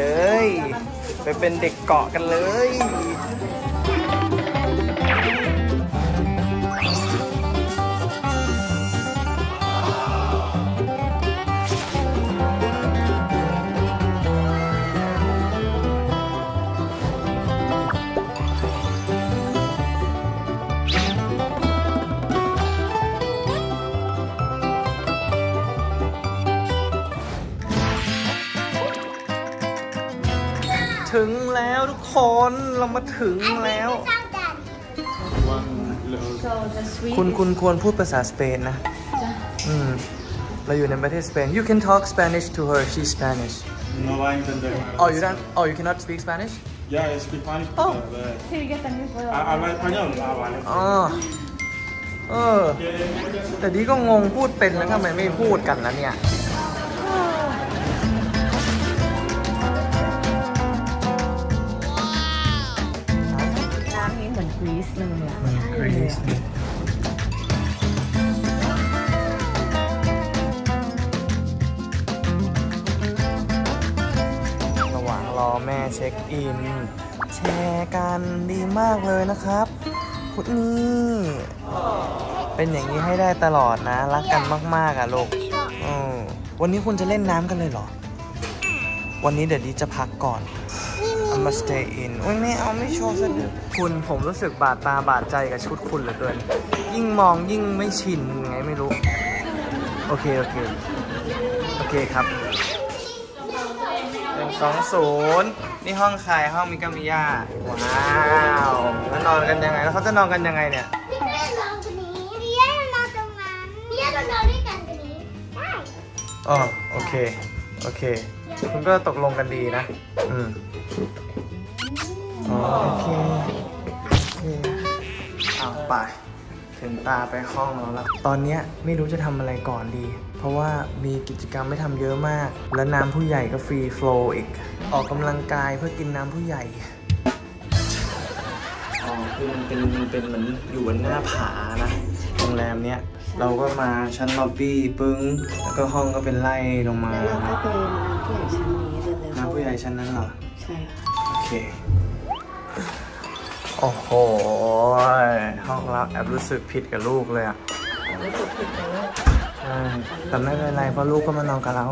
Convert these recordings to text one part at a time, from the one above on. เลยไปเป็นเด็กเกาะกันเลยถึงแล้วทุกคนเรามาถึงแล้วคุณควรพูดภาษาสเปนนะเราอยู่ในประเทศสเปน You can talk Spanish to her. She's Spanish. No, I entender. Oh, you don't. Oh, you cannot speak Spanish. Yeah, I speak Spanish. Oh. Habla español. Ah, vale. Oh. แต่ดีก็งงพูดเป็นแล้วทำไมไม่พูดกันนะเนี่ยกรีซเลยอ่ะกรีซระหว่างรอแม่เช็คอินแชร์กันดีมากเลยนะครับพุทนี่เป็นอย่างนี้ให้ได้ตลอดนะรักกันมากๆอ่ะลูกวันนี้คุณจะเล่นน้ำกันเลยเหรอวันนี้เดี๋ยวดีจะพักก่อนมาสเตย์อินโอ้ยไม่เอาไม่โชว์ซะด้วยคุณผมรู้สึกบาดตาบาดใจกับชุดคุณเหลือเกินยิ่งมองยิ่งไม่ชินไงไม่รู้โอเคครับ120นี่ห้องใครห้องมิกามิยาว้าวแล้วนอนกันยังไงแล้วเขาจะนอนกันยังไงเนี่ยนอนตรงนี้มิยานอนตรงนั้นมิยานอนด้วยกันตรงนี้ได้อ๋อโอเคคุณก็ตกลงกันดีนะโอเคเอาไปถึงตาไปห้องแล้วตอนนี้ไม่รู้จะทำอะไรก่อนดีเพราะว่ามีกิจกรรมไม่ทำเยอะมากและน้ำผู้ใหญ่ก็ฟรีโฟลว์อีกออกกำลังกายเพื่อกินน้ำผู้ใหญ่อ๋อคือมันเป็นเหมือนอยู่บนหน้าผานะโรงแรมเนี้ยเราก็มาชั้นล็อบบี้ปึ้งแล้วก็ห้องก็เป็นไล่ลงมาแล้วก็เป็นน้ำผู้ใหญ่ชั้นนี้เลยน้ำผู้ใหญ่ชั้นนั้นเหรอใช่โอเคโอ้โหห้องเราแอบรู้สึกผิดกับลูกเลยอะรู้สึกผิดกับลูกใช่แต่ไม่เป็นไรเพราะลูกก็มานอนกับเรา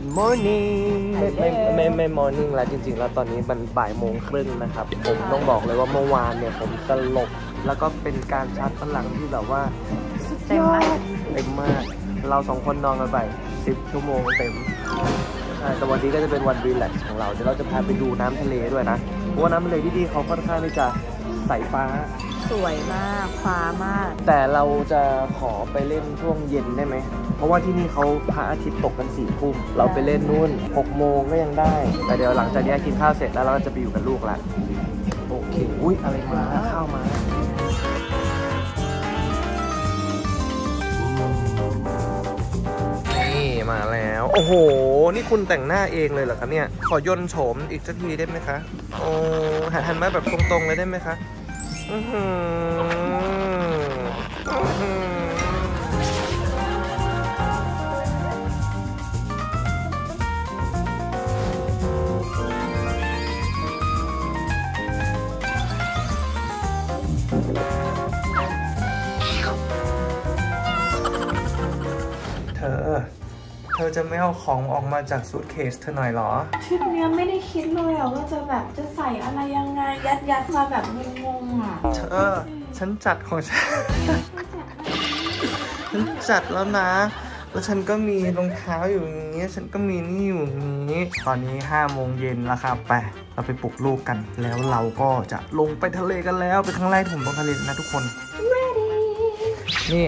Good morning ไม่ morning แล้วจริงๆแล้วตอนนี้มันบ่ายโมงครึ่งนะครับผมต้องบอกเลยว่าเมื่อวานเนี่ยผมตลกแล้วก็เป็นการชาร์จพลังที่แบบว่าเต็มมากเราสองคนนอนกันไป10 ชั่วโมงเต็มแต่วันนี้ก็จะเป็นวันรีแลกซ์ของเราเดี๋ยวเราจะพาไปดูน้ำทะเลด้วยนะเพราะว่าน้ำทะเลที่ดีเขาค่อนข้างที่จะใสฟ้าสวยมากฟ้ามากแต่เราจะขอไปเล่นช่วงเย็นได้ไหมเพราะว่าที่นี่เขาพระอาทิตย์ตกกัน4 ทุ่มเราไปเล่นนู่น6 โมงก็ยังได้แต่เดี๋ยวหลังจากนี้กินข้าวเสร็จแล้วเราจะไปอยู่กับลูกละโอเคอุ๊ยอะไรมาข้าวมานี่มาแล้วโอ้โหนี่คุณแต่งหน้าเองเลยเหรอคะเนี่ยขอยนโฉมอีกสักทีได้ไหมคะโอ้หันมาแบบตรงๆเลยได้ไหมคะเธอจะไม่เอาของออกมาจากสูทเคสเธอหน่อยหรอทริปนี้ไม่ได้คิดเลยอะว่าจะแบบจะใส่อะไรยังไงยัดมาแบบงงๆอะเธอฉันจัดของฉัน ฉันจัดแล้วนะแล้วฉันก็มีรองเท้าอยู่อย่างนี้ฉันก็มีนี่อยู่อย่างนี้ตอนนี้5 โมงเย็นแล้วครับไปเราไปปลุกลูกกันแล้วเราก็จะลงไปทะเลกันแล้วไปทั้งไร่ถมบนทะเลนะทุกคน Ready. นี่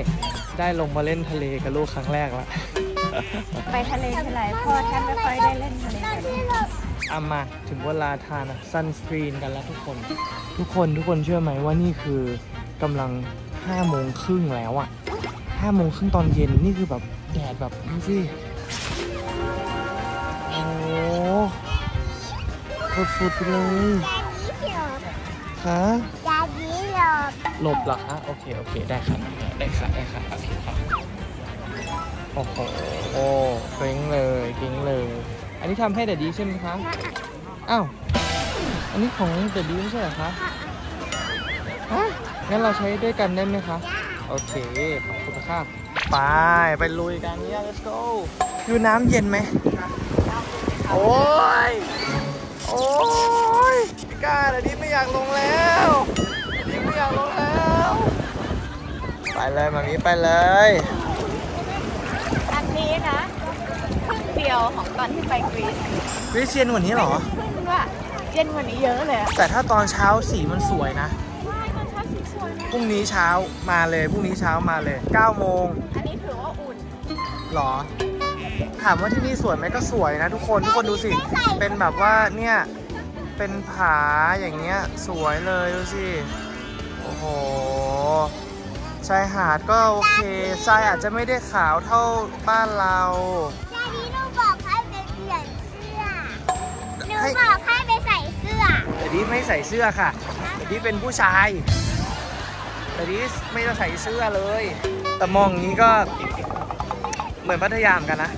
ได้ลงมาเล่นทะเลกับลูกครั้งแรกละไปทะเลทีไรพ่อแทบไม่ค่อยได้เล่นทะเล มาถึงเวลาทานซันสกรีนกันแล้วทุกคนเชื่อไหมว่านี่คือกำลัง5 โมงครึ่งแล้วอะ5 โมงครึ่งตอนเย็นนี่คือแบบแดดแบบนี่สิโอ้สุดๆเลยฮะหลบเหรอคะโอเคได้ค่ะโอเคค่ะโอ้โหเก่งเลยอันนี้ทำให้เดดดี้ใช่ไหมคะอ้าวอันนี้ของเดดดี้ไม่ใช่เหรอคะฮะงั้นเราใช้ด้วยกันได้ไหมคะโอเคขอบคุณค่ะไปลุยกันเนี่ย let's go ดูน้ำเย็นไหมโอ้ยพี่ก้าเดดดี้ไม่อยากลงแล้วไปเลยมามีไปเลยอันนี้นะครึ่งเดียวของตอนที่ไปกรีซเย็นกว่านี้หรอว่าเย็นกว่านี้เยอะเลยแต่ถ้าตอนเช้าสีมันสวยนะตอนเช้าสีสวยพรุ่งนี้เช้ามาเลย9 โมงอันนี้ถือว่าอุ่นหรอถามว่าที่นี่สวยไหมก็สวยนะทุกคนดูสิเป็นแบบว่าเนี่ยเป็นผาอย่างเงี้ยสวยเลยดูสิโอ้โหชายหาดก็โอเคทรายอาจจะไม่ได้ขาวเท่าบ้านเราหนูบอกให้ไปเปลี่ยนเสื้อหนูบอกให้ไปใส่เสื้อแต่ดิไม่ใส่เสื้อค่ะแต่ดิเป็นผู้ชายแต่ดิไม่ต้องใส่เสื้อเลยแต่มองนี้ก็เหมือนพัทยากันนะ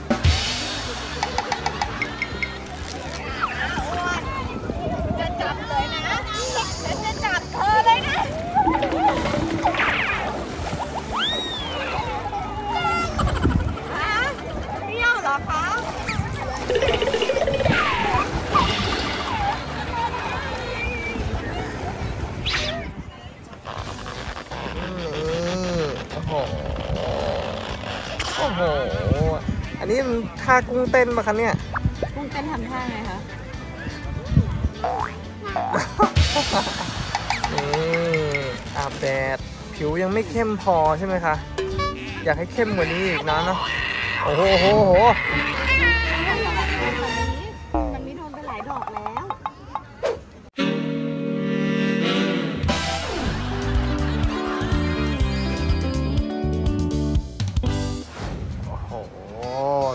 อันนี้มันท่ากุ้งเต้นป่ะคะเนี่ยกุ้งเต้นทำท่าไงคะอาบแดดผิวยังไม่เข้มพอใช่ไหมคะอยากให้เข้มกว่านี้อีกนะเนาะโอ้โหมันมีโดนไปหลายดอกแล้ว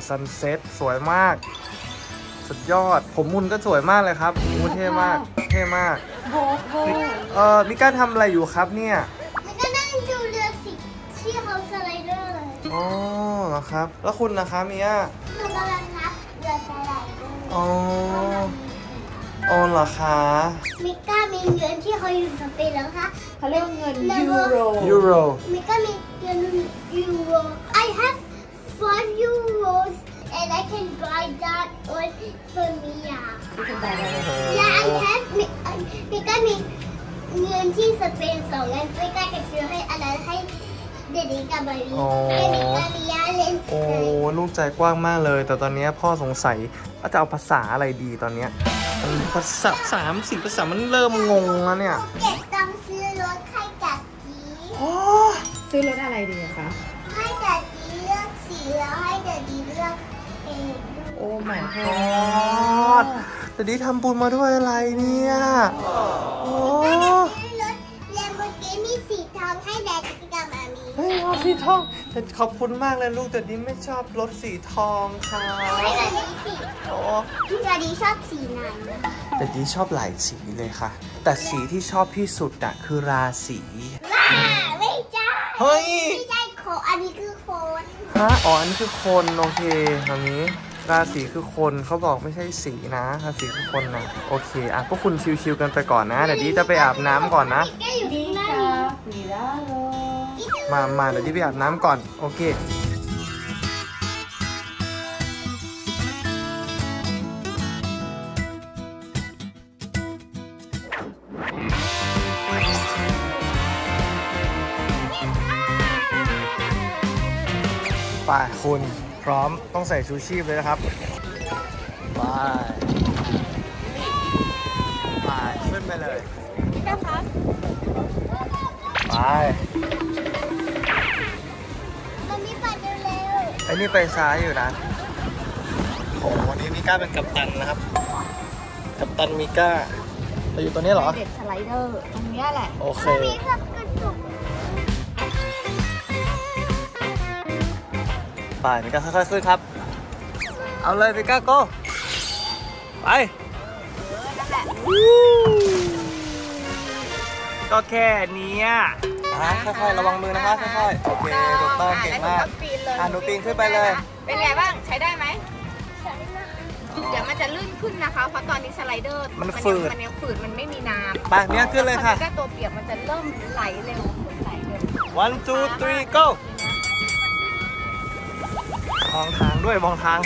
ซันเซ็ตสวยมากสุดยอดผมมุนก็สวยมากเลยครับมูเท่มากมิก้าทำอะไรอยู่ครับเนี่ยมิก้านั่งดูเรือสิที่เขาสไลเดอร์เลยอ๋อเหรอครับแล้วคุณนะคะมิก้าคุณกำลังนับเรือสไลเดอร์อ๋อเหรอคะมิก้ามีเงินที่เขาอยู่สเปนแล้วคะเขาเรียกเงินยูโรมิก้ามีเงินยูโร I have 5 euros and I can buy that one for Mia. Yeah, I have. Mika มีเงินที่สเปน2 เงิน Mika จะซื้อให้อันนั้นให้เดดี้กับบีให้Mia เล่นโอ้ลูกใจกว้างมากเลยแต่ตอนนี้พ่อสงสัยว่าจะเอาภาษาอะไรดีตอนนี้ภาษา3-4 ภาษามันเริ่มงงแล้วเนี่ยเก็บตังค์ซื้อรถให้จัดจีซื้อรถอะไรดีคะให้จัดจีเลือกสีแล้วให้เดดี้เลือกเองโอ้แม่โคตรเดดี้ทำบุญมาด้วยอะไรเนี่ยโอ้รถเลมโบกินี่สีทองให้เดดี้กับมามีเฮ้ยสีทองแต่ขอบคุณมากเลยลูกเดดี้ไม่ชอบรถสีทองค่ะให้เดดี้สีโอ้เดดี้ชอบสีไหนเดดี้ชอบหลายสีเลยค่ะแต่สีที่ชอบที่สุดอะคือราศีไม่ใช่เฮ้ยอันนี้คือคนฮะอ๋ออันนี้คือคนโอเคอันนี้ราศีคือคนเขาบอกไม่ใช่สีนะราศีคือคนนะโอเคอ่ะก็คุณชิวๆกันไปก่อนนะเดี๋ยวดิจะไปอาบน้ำก่อนนะมาเดี๋ยวดิไปอาบน้ำก่อนโอเคคุณพร้อมต้องใส่ชูชีพเลยนะครับไปขึ้นไปเลยนะครับไปตอนนี้ไปเร็วๆไอ้นี่ไปซ้ายอยู่นะโอ้วันนี้มิก้าเป็นกัปตันนะครับ กัปตันมิก้าเราอยู่ตัวนี้เหรอเด็ดสไลเดอร์ตรงนี้แหละโอเคไปมิก้าค่อยๆขึ้นครับเอาเลยมิก้าโก้ไปก็แค่นี้ค่อยๆระวังมือนะคะค่อยๆโอเคถูกต้องเก่งมากหนูปีนขึ้นไปเลยเป็นไงบ้างใช้ได้ไหมเดี๋ยวมันจะลื่นขึ้นนะคะเพราะตอนนี้สไลเดอร์มันฝืดมันไม่มีน้ำไปเนี่ยขึ้นเลยค่ะถ้าตัวเปียกมันจะเริ่มไหลเร็ว one two three go มองทางด้วยมองทาง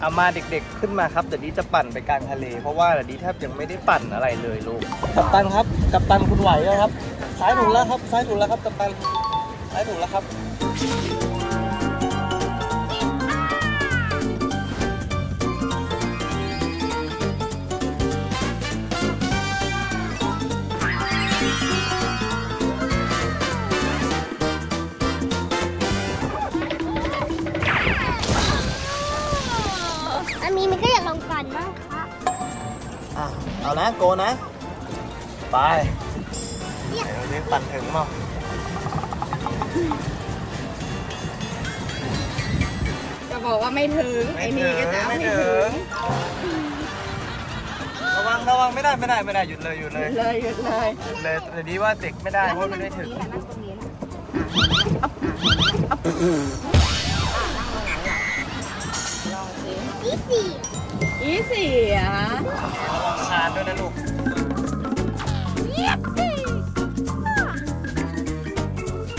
เอามาเด็กๆขึ้นมาครับเดี๋ยวนี้จะปั่นไปกลางทะเลเพราะว่าเดี๋ยวนี้แทบยังไม่ได้ปั่นอะไรเลยลูกกัปตันครับกัปตันคุณไหวแล้วครับซ้ายถูกแล้วครับซ้ายถูกแล้วครับกัปตันซ้ายถูกแล้วครับเอานะโกนะไปเดี๋ยวนี้ปั่นถึงมั้งจะบอกว่าไม่ถึงไอ้นี่ก็จะไม่ถึงระวังระวังไม่ได้หยุดเลยหยุดเลยเดี๋ยวนี้ว่าเด็กไม่ได้เพราะมันไม่ถึงอีสี่อ่ะคานด้วยนะลูกติดน้ำที่นี่ใส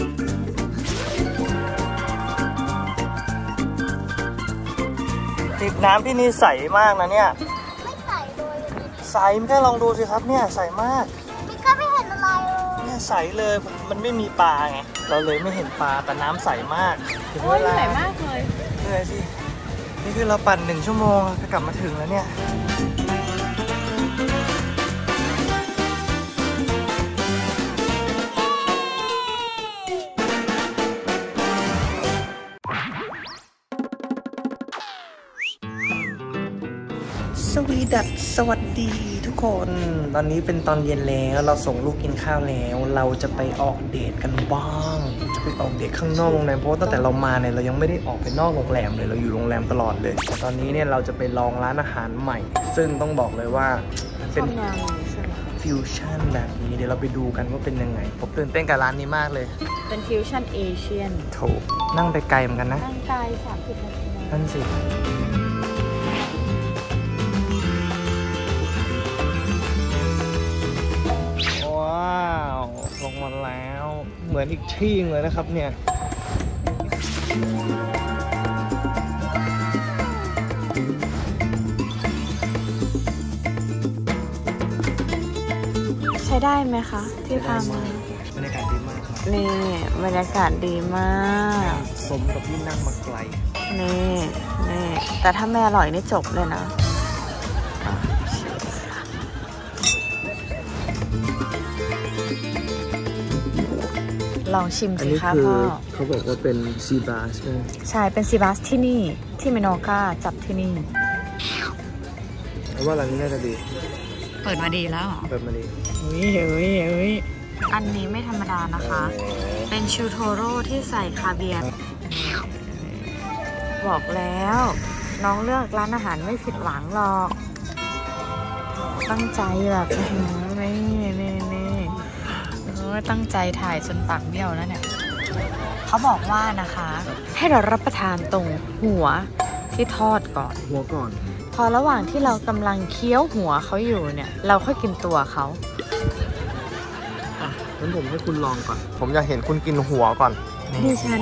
มากนะเนี่ยไม่ใสเลยใสแค่ลองดูสิครับเนี่ยใสมากมิก้าไม่เห็นอะไรเลยเนี่ยใสเลยมันไม่มีปลาไงเราเลยไม่เห็นปลาแต่น้ำใสมากโอ้ยใสมากเลยเหนื่อยสินี่คือเราปั่น1ชั่วโมงก็กลับมาถึงแล้วเนี่ยสวีดัสสวัสดีทุกคนตอนนี้เป็นตอนเย็นแล้วเราส่งลูกกินข้าวแล้วเราจะไปออกเดทกันบ้างจะไปออกเดทข้างนอกโรงแรมเพราะตั้งแต่เรามาเนี่ยเรายังไม่ได้ออกไปนอกโรงแรมเลยเราอยู่โรงแรมตลอดเลยแต่ตอนนี้เนี่ยเราจะไปลองร้านอาหารใหม่ซึ่งต้องบอกเลยว่าเป็นฟิวชั่นแบบนี้เดี๋ยวเราไปดูกันว่าเป็นยังไงผมตื่นเต้นกับร้านนี้มากเลยเป็นฟิวชั่นเอเชียนถูกนั่งไปไกลเหมือนกันนะนั่งไกล30 นาทีนั่นสิลงมาแล้วเหมือนอีกที่เลยนะครับเนี่ยใช้ได้ไหมคะที่พามาบรรยากาศดีมากครับนี่บรรยากาศดีมากสมกับที่นั่งมาไกลนี่แต่ถ้าแม่อร่อยนี่จบเลยนะลองชิมสิคะพ่อเขาบอกว่าเป็นซีบาสใช่เป็นซีบาสที่นี่ที่เมโนก้าจับที่นี่ว่าร้านนี้น่าจะดีเปิดมาดีแล้วเหรอเปิดมาดีเฮ้ยอันนี้ไม่ธรรมดานะคะเป็นชูโทโร่ที่ใส่คาเวียร์บอกแล้วน้องเลือกร้านอาหารไม่ผิดหวังหรอกตั้งใจแบบนี่ตั้งใจถ่ายจนปากเบี้ยวแล้วเนี่ยเขาบอกว่านะคะให้เรารับประทานตรงหัวที่ทอดก่อนพอระหว่างที่เรากำลังเคี้ยวหัวเขาอยู่เนี่ยเราค่อยกินตัวเขางั้นผมให้คุณลองก่อนผมอยากเห็นคุณกินหัวก่อนดิฉัน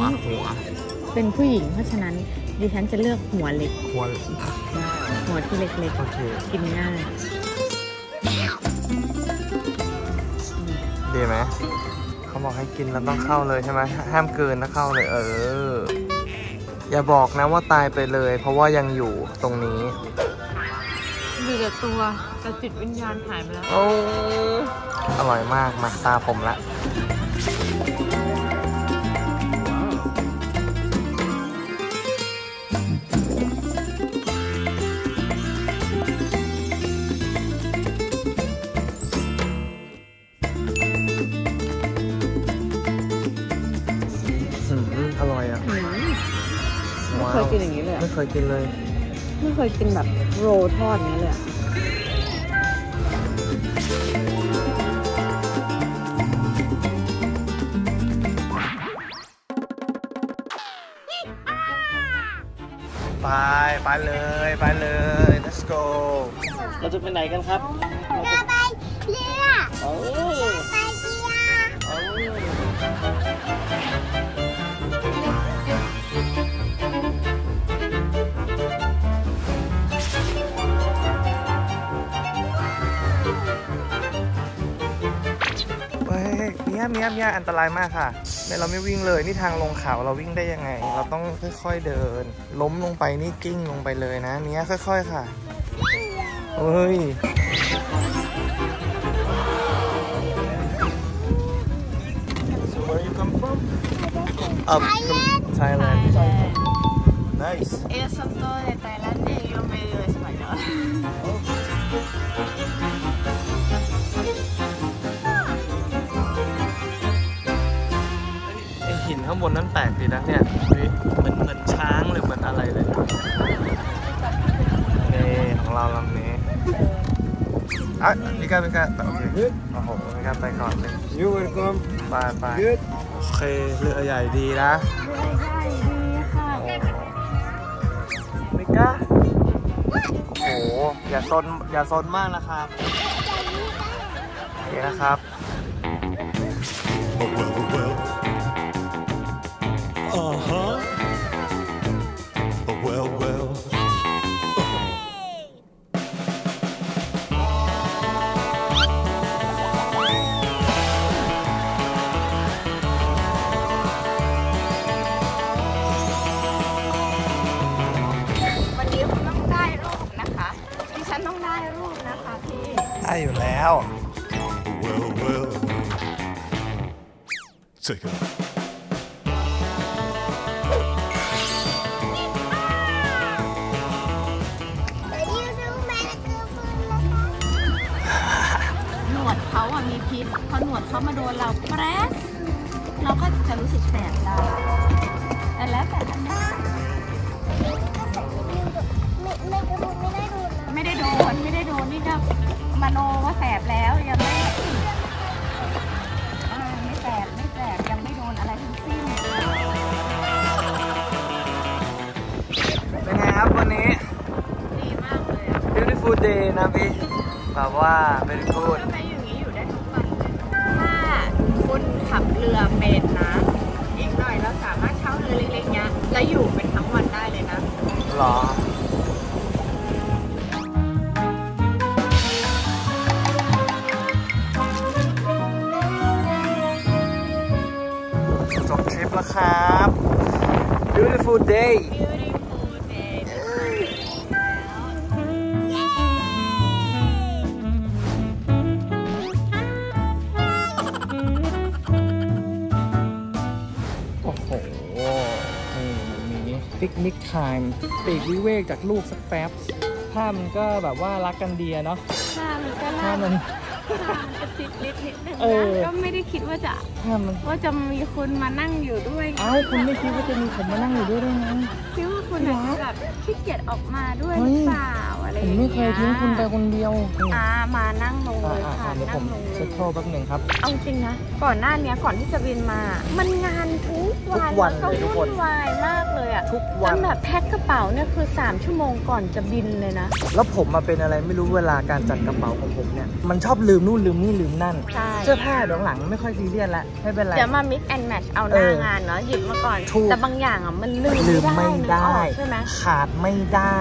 เป็นผู้หญิงเพราะฉะนั้นดิฉันจะเลือกหัวเล็กหัวที่เล็กๆกินง่ายดีไหมเขาบอกให้กินแล้วต้องเข้าเลยใช่ไหมห้ามเกินนะเข้าเลยอย่าบอกนะว่าตายไปเลยเพราะว่ายังอยู่ตรงนี้มีแต่ตัวแต่จิตวิญญาณหายไปแล้วอร่อยมากมาตาผมละ กินอย่างนี้เลยไม่เคยกินเลยไม่เคยกินแบบโรทอดนี้เลยไปเลย let's go เราจะไปไหนกันครับเราไปเรือโอ้ไปเรือเฮ้ยเมียอันตรายมากค่ะเราไม่วิ่งเลยนี่ทางลงเขาเราวิ่งได้ยังไงเราต้องค่อยๆเดินล้มลงไปนี่กิ้งลงไปเลยนะเนี้ยค่อยๆค่ะเฮ้ยSo where you come from? Thailand. Nice. Ellos son todos de Tailandia y yo medio español.หินข้างบนนั้นแปลกดีนะเนี่ยเหมือนช้างหรือเหมือนอะไรเลยนี่ของเราลำนี้อ่ะพี่ก้าโอเคโอ้โหพี่ก้าไปก่อนเลยยูเวอร์กอมไปโอเคเรือใหญ่ดีนะพี่ก้าโอ้โหอย่าซนมากนะครับโอเคนะครับอยู่แล้วหนวดเขาอะมีพิษพอหนวดเขามาโดนเราแปรสเราก็จะรู้สึกแสบตาแล้วแต่ท่านนะไม่ได้โดนนี่ก็มโนว่าแสบแล้วยังไม่แสบยังไม่โดนอะไรทั้งสิ้นเป็นไงครับวันนี้ดีมากเลย Beautiful day นะพี่แบบว่าเป็นกูดก็ไปอย่างนี้อยู่ได้ทุกวันเลยถ้าคุณขับเรือเป็นนะอีกหน่อยเราสามารถเช่าเรือเล็กๆเนี้ยแล้วอยู่เป็นทั้งวันได้เลยนะหรอจบทริปแล้วครับ Beautiful dayโอ้โหนี่ปิกนิกไทม์ปีกวิเวกจากลูกสักแป๊บถ้ามันก็แบบว่ารักกันดีเนาะถ้ามันกระติดลิดนิดนึงนะก็ไม่ได้คิดว่าจะมีคนมานั่งอยู่ด้วยอ้าวคุณไม่คิดว่าจะมีคนมานั่งอยู่ด้วยได้ไงคิดว่าคุณแบบขี้เกียจออกมาด้วยหรือเปล่าอะไรอย่างเงี้ยไม่เคยทิ้งคุณไปคนเดียวมานั่งลงเลยค่ะนั่งลงเลยเช็คโทรแป๊บหนึ่งครับเอาจริงนะก่อนหน้านี้ก่อนที่จะบินมามันงานทุกวันเขาวุ่นวายมากเลยอ่ะทุกวันแบบแพ็คกระเป๋าเนี่ยคือ3ชั่วโมงก่อนจะบินเลยนะแล้วผมมาเป็นอะไรไม่รู้เวลาการจัดกระเป๋าของผมเนี่ยมันชอบลืมนู่นลืมนี่ลืมนั่นเสื้อผ้าหลังไม่ค่อยซีเรียสละไม่เป็นไรเดี๋ยวมา mix and match เอาหน้างานเนาะหยิบมาก่อนแต่บางอย่างอ่ะมันลืมไม่ได้ใช่ไหมขาดไม่ได้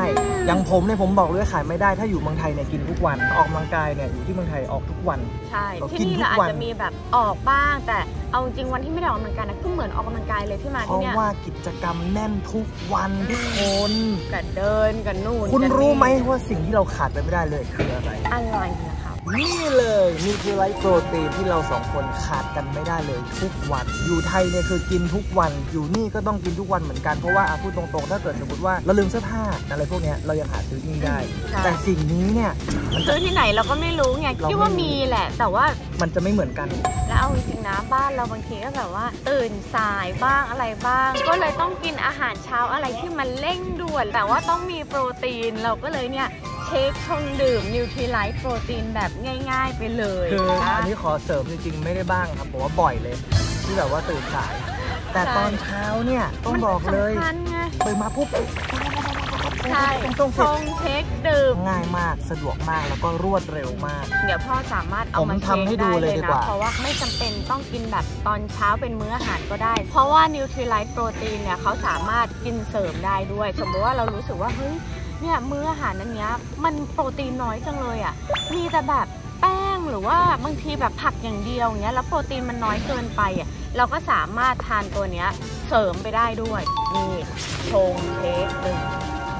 อย่างผมเนี่ยผมบอกเลยขาดไม่ได้ถ้าอยู่เมืองไทยเนี่ยกินทุกวันออกกำลังกายเนี่ยอยู่ที่เมืองไทยออกทุกวันใช่ที่นี่เราอาจจะมีแบบออกบ้างแต่เอาจริงวันที่ไม่ได้ออกกำลังกายนะก็เหมือนออกกำลังกายเลยที่มาที่เนี่ยเพราะว่ากิจกรรมแน่นทุกวันทุกคนกันเดินกันนู่นคุณรู้ไหมว่าสิ่งที่เราขาดไปไม่ได้เลยคืออะไร นี่เลยนี่คือไลฟ์โปรตีนที่เราสองคนขาดกันไม่ได้เลยทุกวันอยู่ไทยเนี่ยคือกินทุกวันอยู่นี่ก็ต้องกินทุกวันเหมือนกันเพราะว่าพูดตรงๆถ้าเกิดสมมติว่าเราลืมเสื้อผ้าอะไรพวกนี้เรายังหาซื้อที่ได้แต่สิ่งนี้เนี่ยซื้อที่ไหนเราก็ไม่รู้ไงคิดว่ามีแหละแต่ว่ามันจะไม่เหมือนกันแล้วเอาจริงนะบ้านเราบางทีก็แบบว่าตื่นสายบ้างอะไรบ้างก็เลยต้องกินอาหารเช้าอะไรที่มันเร่งด่วนแต่ว่าต้องมีโปรตีนเราก็เลยเนี่ยเค้กชงดื่มนิวทรีไลท์โปรตีนแบบง่ายๆไปเลยคืออันนี้ขอเสริมจริงๆไม่ได้บ้างครับผมว่าบ่อยเลยที่แบบว่าตื่นสายแต่ตอนเช้าเนี่ยต้องบอกเลยตื่นมาปุ๊บใช่ชงเค้กดื่มง่ายมากสะดวกมากแล้วก็รวดเร็วมากเดี๋ยวพ่อสามารถเอามาทำให้ดูเลยนะเพราะว่าไม่จำเป็นต้องกินแบบตอนเช้าเป็นมื้ออาหารก็ได้เพราะว่านิวทรีไลท์โปรตีนเนี่ยเขาสามารถกินเสริมได้ด้วยสมมติว่าเรารู้สึกว่าเฮ้ยเนี่ยมื้ออาหารนั้นเนี้ยมันโปรตีนน้อยจังเลยอ่ะมีแต่แบบแป้งหรือว่าบางทีแบบผักอย่างเดียวเนี้ยแล้วโปรตีนมันน้อยเกินไปอ่ะเราก็สามารถทานตัวเนี้ยเสริมไปได้ด้วยนี่ชงเค้กดื่ม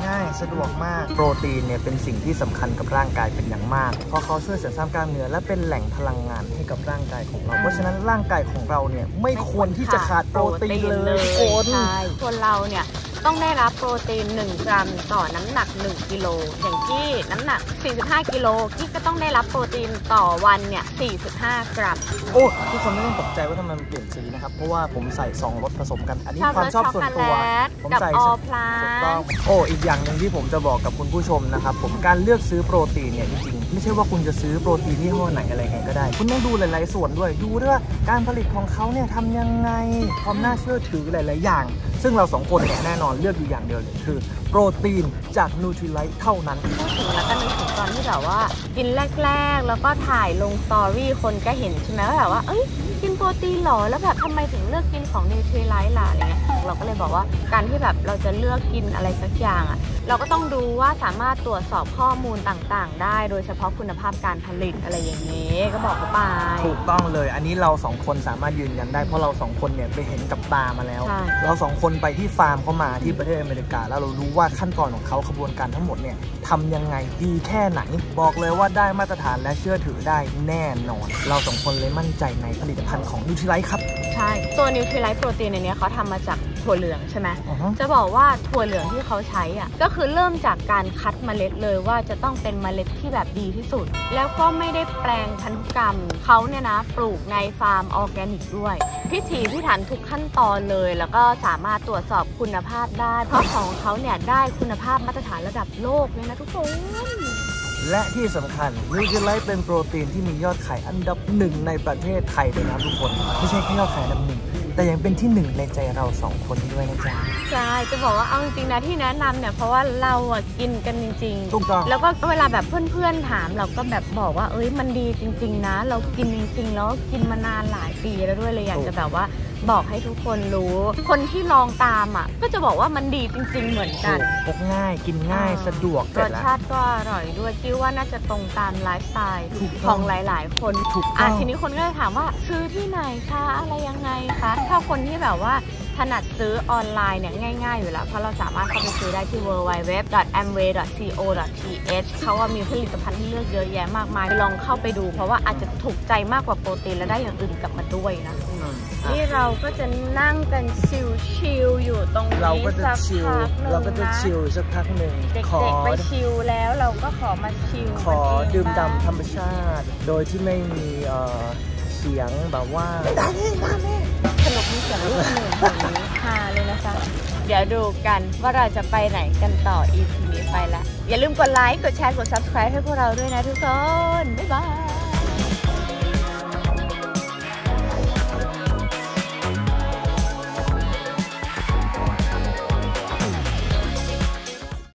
ง่ายสะดวกมากโปรตีนเนี่ยเป็นสิ่งที่สำคัญกับร่างกายเป็นอย่างมากเพราะเขาช่วยเสริมสร้างกล้ามเนื้อและเป็นแหล่งพลังงานให้กับร่างกายของเราเพราะฉะนั้นร่างกายของเราเนี่ยไม่ควรที่จะขาดโปรตีนเลยคนเราเนี่ยต้องได้รับโปรตีน1กรัมต่อน้ำหนัก1กิโลอย่างกี้น้ำหนัก45กิโลกี้ก็ต้องได้รับโปรตีนต่อวันเนี่ย45กรัมโอ้ทุกคนไม่ต้องตกใจว่าทำไมมันเปลี่ยนสีนะครับเพราะว่าผมใส่2รสผสมกันอันนี้ความชอบส่วนตัวผมใส่ออพลาสโอ้อีกอย่างหนึ่งที่ผมจะบอกกับคุณผู้ชมนะครับผมการเลือกซื้อโปรตีนเนี่ยจริงๆไม่ใช่ว่าคุณจะซื้อโปรตีนที่ห้อไหนอะไรไงก็ได้คุณต้องดูหลายๆส่วนด้วยดูด้วยการผลิตของเขาเนี่ยทำยังไงความน่าเชื่อถือหลายๆอย่างซึ่งเรา2คนเนี่ยแน่นอนเลือกอยู่อย่างเดียวเลยคือโปรตีนจากนูทรีไลท์เท่านั้นพูดถึงแล้วก็นึกถึงตอนที่แบบว่ากินแรกๆแล้วก็ถ่ายลงสตอรี่คนก็เห็นใช่ไหมว่าแบบว่าเอ้ยกินโปรตีนหรอแล้วแบบทำไมถึงเลือกกินของนูทรีไลท์ล่ะอะไรเงี้ยเราก็เลยบอกว่าการที่แบบเราจะเลือกกินอะไรสักอย่างอ่ะเราก็ต้องดูว่าสามารถตรวจสอบข้อมูลต่างๆได้โดยเฉพาะคุณภาพการผลิตอะไรอย่างนี้ก็บอกเขาไปถูกต้องเลยอันนี้เรา2คนสามารถยืนยันได้เพราะเรา2คนเนี่ยไปเห็นกับตามาแล้วเรา2คนไปที่ฟาร์มเข้ามาที่ประเทศอเมริกาแล้วเรารู้ว่าขั้นตอนของเขาขบวนการทั้งหมดเนี่ยทำยังไงดีแค่ไหนบอกเลยว่าได้มาตรฐานและเชื่อถือได้แน่นอนเรา2คนเลยมั่นใจในผลิตภัณฑ์ของนิวทรีไลท์ครับใช่ตัวนิวทรีไลท์โปรตีนในนี้เขาทำมาจากถั่วเหลืองใช่ไหม จะบอกว่าถั่วเหลืองที่เขาใช้อ่ะก็คือเริ่มจากการคัดเมล็ดเลยว่าจะต้องเป็นเมล็ดที่แบบดีที่สุดแล้วก็ไม่ได้แปลงพันธุกรรมเขาเนี่ยนะปลูกในฟาร์มออร์แกนิกด้วยพิถีพิถันทุกขั้นตอนเลยแล้วก็สามารถตรวจสอบคุณภาพได้เพราะของเขาเนี่ยได้คุณภาพมาตรฐานระดับโลกเลยนะทุกคนและที่สำคัญนิวทรีไลท์เป็นโปรตีนที่มียอดขายอันดับ1ในประเทศไทยเลยนะทุกคนไม่ใช่แค่ยอดขายอันดับ1แต่ยังเป็นที่1ในใจเรา2คนด้วยนะจ๊ะใช่จะบอกว่าเอาจริงนะที่แนะนำเนี่ยเพราะว่าเราอ่ะกินกันจริงๆถูกต้องแล้วก็เวลาแบบเพื่อนๆถามเราก็แบบบอกว่าเอ้ยมันดีจริงๆนะเรากินจริงๆแล้วกินมานานหลายปีแล้วด้วยเลยอยากจะแบบว่าบอกให้ทุกคนรู้คนที่ลองตามอ่ะก็จะบอกว่ามันดีจริงๆเหมือนกันพกง่ายกินง่ายสะดวกรสชาติก็อร่อยด้วยคิดว่าน่าจะตรงตามไลฟ์สไตล์ของหลายๆคนถูกทีนี้คนก็จะถามว่าซื้อที่ไหนคะอะไรยังไงคะถ้าคนที่แบบว่าถนัดซื้อออนไลน์เนี่ยง่ายๆอยู่แล้วเพราะเราสามารถเข้าไปซื้อได้ที่ www.amway.co.th เขาว่ามีผลิตภัณฑ์ที่เลือกเยอะแยะมากมายลองเข้าไปดูเพราะว่าอาจจะถูกใจมากกว่าโปรตีนและได้อย่างอื่นกลับมาด้วยนะนี่เราก็จะนั่งกันชิลๆอยู่ตรงนี้สักพักหนึ่งเราก็จะชิลสักพักหนึ่งเด็กๆไปชิลแล้วเราก็ขอมาชิลขอดื่มด่ำธรรมชาติโดยที่ไม่มีเสียงแบบว่าขนมมีเสียงลูกหนึ่งแบบนี้ฮาเลยนะจ๊ะเดี๋ยวดูกันว่าเราจะไปไหนกันต่อ EP นี้ไปละอย่าลืมกดไลค์กดแชร์กด Subscribe ให้พวกเราด้วยนะทุกคนบ๊ายบาย